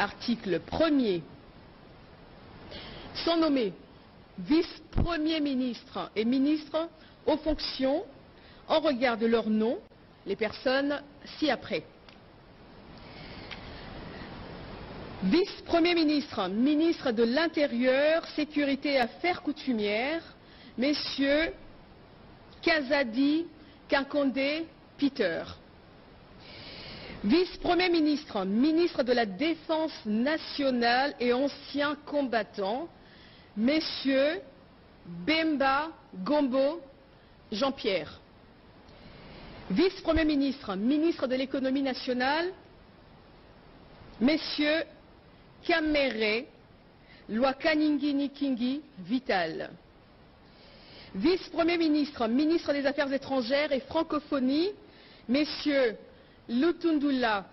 article 1er, sont nommés vice-premiers ministres et ministres aux fonctions en regard de leur nom, les personnes ci-après. Vice-premier ministre, ministre de l'Intérieur, Sécurité et Affaires coutumières, messieurs Kazadi Kankondé Peter. Vice-premier ministre, ministre de la Défense nationale et ancien combattant, messieurs Bemba Gombo Jean-Pierre. Vice-premier ministre, ministre de l'Économie nationale, messieurs Kamere Lua Kaningini Kingi Vital. Vice-premier ministre, ministre des Affaires étrangères et francophonie, messieurs Lutundula,